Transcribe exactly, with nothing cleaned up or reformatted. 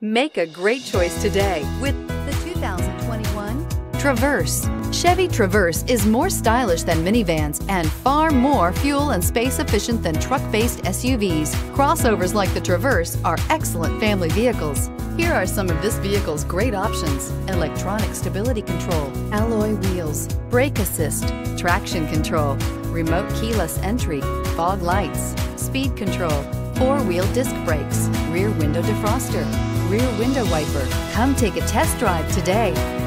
Make a great choice today with the two thousand twenty-one Traverse. Chevy Traverse is more stylish than minivans and far more fuel and space efficient than truck-based S U Vs. Crossovers like the Traverse are excellent family vehicles. Here are some of this vehicle's great options: electronic stability control, alloy wheels, brake assist, traction control, remote keyless entry, fog lights, speed control, four-wheel disc brakes, rear window defroster, rear window wiper. Come take a test drive today.